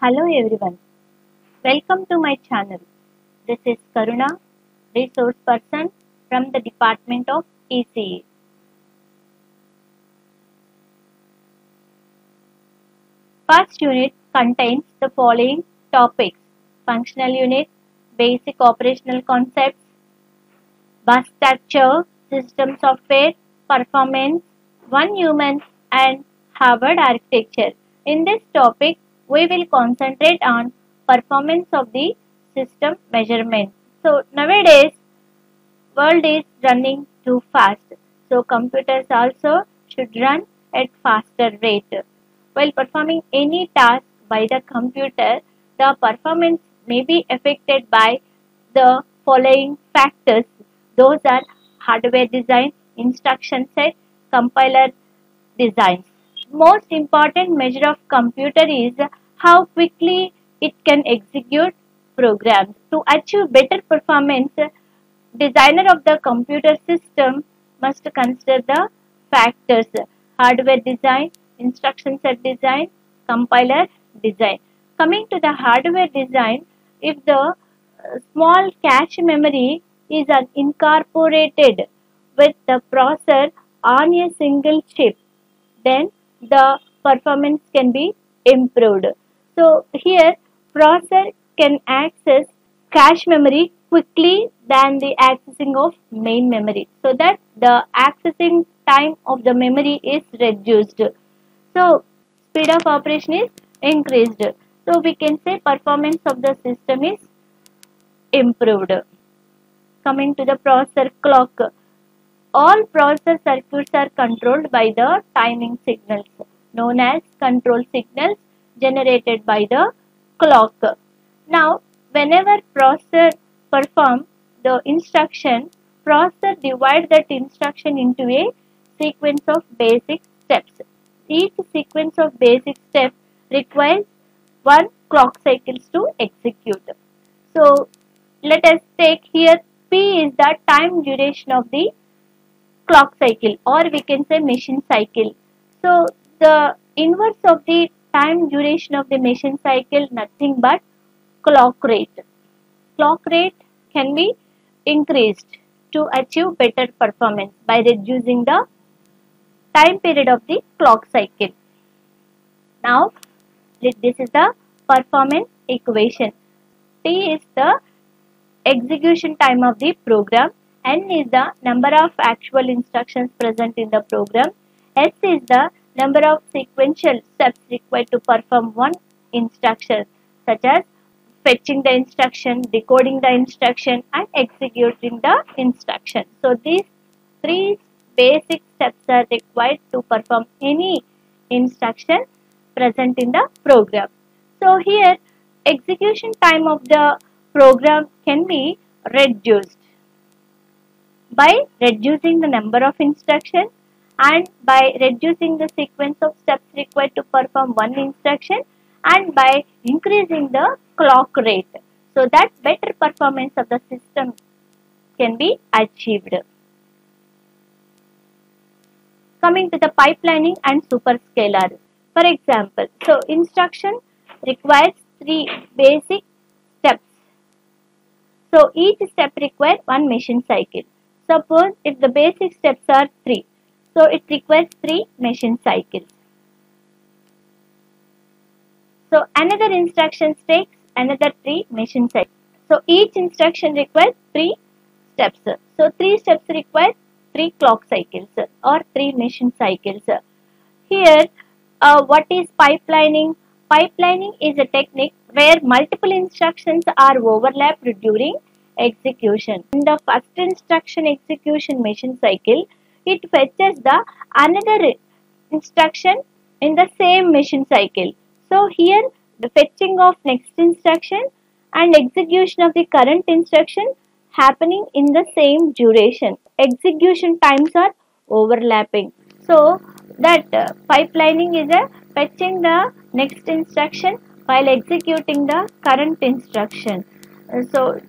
Hello everyone, welcome to my channel. This is Karuna, resource person from the Department of ECE. First unit contains the following topics: functional unit, basic operational concepts, bus structure, system software, performance, Von Neumann and Harvard architecture. In this topic, we will concentrate on performance of the system measurement. So nowadays, world is running too fast. So computers also should run at faster rate. While performing any task by the computer, the performance may be affected by the following factors. Those are hardware design, instruction set, compiler designs. Most important measure of computer is how quickly it can execute programs. To achieve better performance, designer of the computer system must consider the factors: hardware design, instruction set design, compiler design. Coming to the hardware design, if the small cache memory is incorporated with the processor on a single chip, then the performance can be improved. So here processor can access cache memory quickly than the accessing of main memory, so that the accessing time of the memory is reduced. So speed of operation is increased. So we can say performance of the system is improved. Coming to the processor clock, all processor circuits are controlled by the timing signals known as control signals generated by the clock. Now, whenever processor performs the instruction, processor divides that instruction into a sequence of basic steps. Each sequence of basic steps requires 1 clock cycles to execute. So, let us take here P is the time duration of the clock cycle, or we can say machine cycle. So the inverse of the time duration of the machine cycle, nothing but clock rate. Clock rate can be increased to achieve better performance by reducing the time period of the clock cycle. Now this is the performance equation. T is the execution time of the program. N is the number of actual instructions present in the program. S is the number of sequential steps required to perform one instruction, such as fetching the instruction, decoding the instruction and executing the instruction. So these 3 basic steps are required to perform any instruction present in the program. So here execution time of the program can be reduced by reducing the number of instructions and by reducing the sequence of steps required to perform one instruction and by increasing the clock rate, so that better performance of the system can be achieved. Coming to the pipelining and superscalar. For example, so instruction requires 3 basic steps. So each step requires 1 machine cycle. Suppose if the basic steps are 3, so it requires 3 machine cycles. So another instruction takes another 3 machine cycles. So each instruction requires 3 steps. So 3 steps requires 3 clock cycles or 3 machine cycles. Here, what is pipelining? Pipelining is a technique where multiple instructions are overlapped during execution. In the first instruction execution machine cycle, it fetches the another instruction in the same machine cycle. So here the fetching of next instruction and execution of the current instruction happening in the same duration. Execution times are overlapping. So that pipelining is a fetching the next instruction while executing the current instruction. So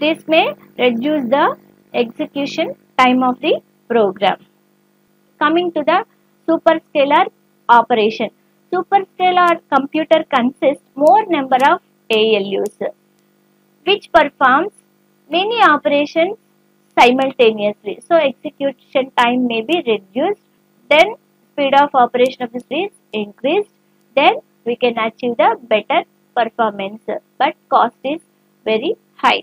this may reduce the execution time of the program. Coming to the superscalar operation. Superscalar computer consists more number of ALUs, which performs many operations simultaneously. So execution time may be reduced, then speed of operation of the switch increased, then we can achieve the better performance, but cost is very high.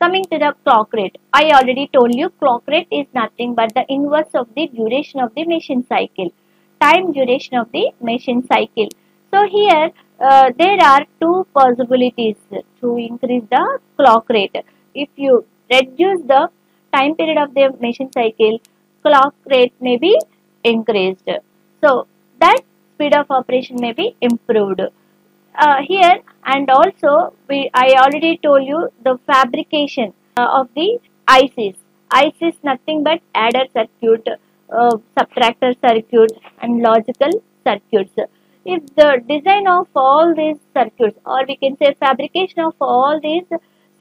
Coming to the clock rate, I already told you clock rate is nothing but the inverse of the duration of the machine cycle, time duration of the machine cycle. So here there are two possibilities to increase the clock rate. If you reduce the time period of the machine cycle, clock rate may be increased. So that speed of operation may be improved. Here and also I already told you the fabrication of the ICs. ICs nothing but adder circuit, subtractor circuit and logical circuits. If the design of all these circuits, or we can say fabrication of all these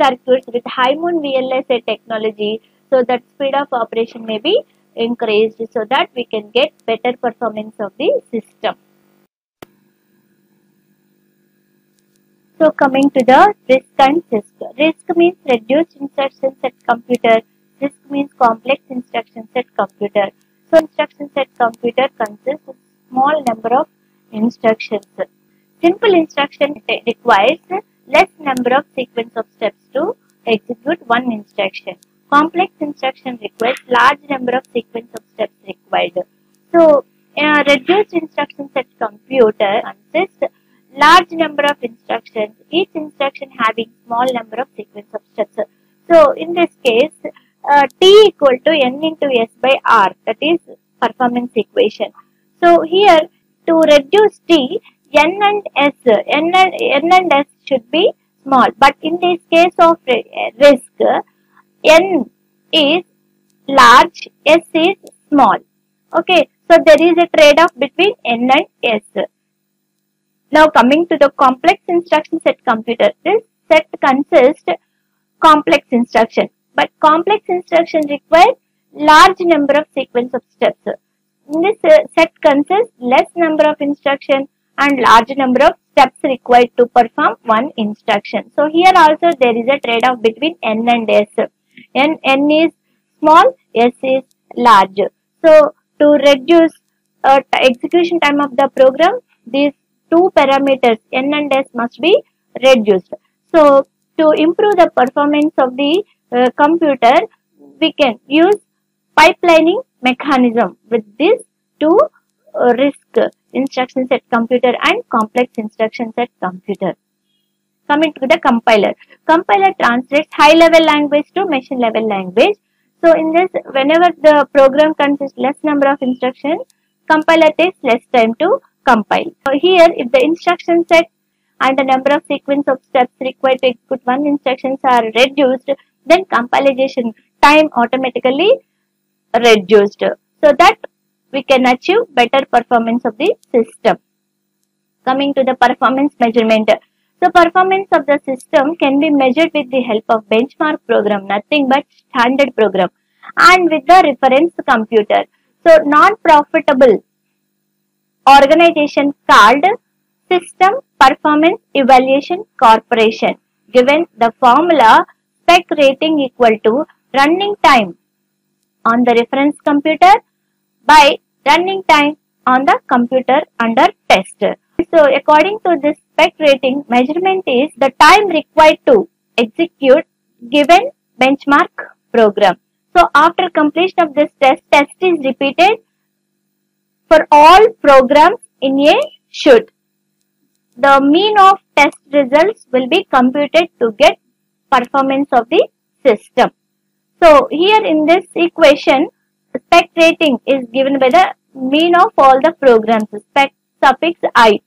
circuits with high moon VLSI technology, so that speed of operation may be increased so that we can get better performance of the system. So coming to the RISC and CISC. RISC means reduced instruction set computer. CISC means complex instruction set computer. So instruction set computer consists of small number of instructions. Simple instruction requires less number of sequence of steps to execute one instruction. Complex instruction requires large number of sequence of steps required. So reduced instruction set computer consists large number of instructions, each instruction having small number of sequence of steps. So in this case, T equal to N into S by R, that is performance equation. So here to reduce T, N and S should be small, but in this case of RISC, N is large, S is small. Okay, so there is a trade-off between N and S. Now coming to the complex instruction set computer, this set consists complex instruction, but complex instruction requires large number of sequence of steps. In this set consists less number of instruction and large number of steps required to perform one instruction. So here also there is a trade-off between N and S. N is small, S is large. So to reduce execution time of the program, these two parameters N and S must be reduced. So to improve the performance of the computer, we can use pipelining mechanism with these two RISC instruction set computer and complex instruction set computer. Coming to the compiler. Compiler translates high level language to machine level language. So in this, whenever the program consists less number of instructions, compiler takes less time to compile. So here, if the instruction set and the number of sequence of steps required to execute one instructions are reduced, then compilation time automatically reduced, so that we can achieve better performance of the system. Coming to the performance measurement. So performance of the system can be measured with the help of benchmark program, nothing but standard program, and with the reference computer. So non-profitable organization called System Performance Evaluation Corporation, given the formula SPEC rating equal to running time on the reference computer by running time on the computer under test. So according to this SPEC rating, measurement is the time required to execute given benchmark program. So after completion of this test, test is repeated for all programs in a shoot. The mean of test results will be computed to get performance of the system. So here in this equation, SPEC rating is given by the mean of all the programs, SPEC suffix I,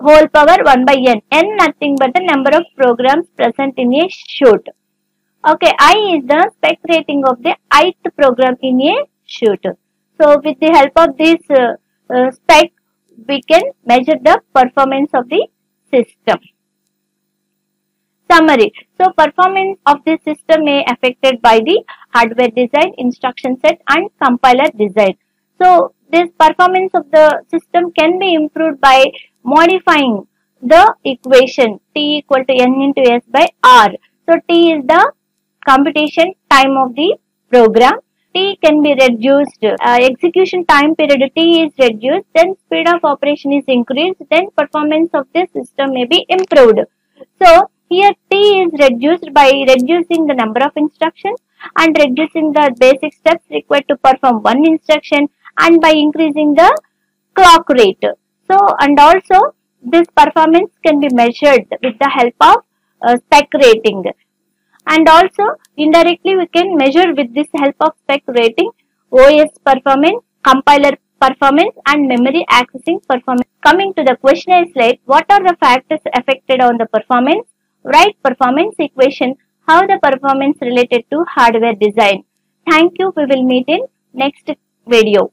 whole power 1 by N. N nothing but the number of programs present in a shoot. Okay, I is the SPEC rating of the ith program in a shoot. So with the help of this SPEC, we can measure the performance of the system. Summary. So performance of the system may be affected by the hardware design, instruction set and compiler design. So this performance of the system can be improved by modifying the equation T equal to N into S by R. So T is the computation time of the program. T can be reduced, execution time period T is reduced, then speed of operation is increased, then performance of the system may be improved. So here T is reduced by reducing the number of instructions and reducing the basic steps required to perform one instruction, and by increasing the clock rate. So, and also this performance can be measured with the help of SPEC rating. And also indirectly we can measure with this help of SPEC rating OS performance, compiler performance and memory accessing performance. Coming to the questionnaire slide, what are the factors affected on the performance? Write performance equation, how the performance related to hardware design. Thank you. We will meet in next video.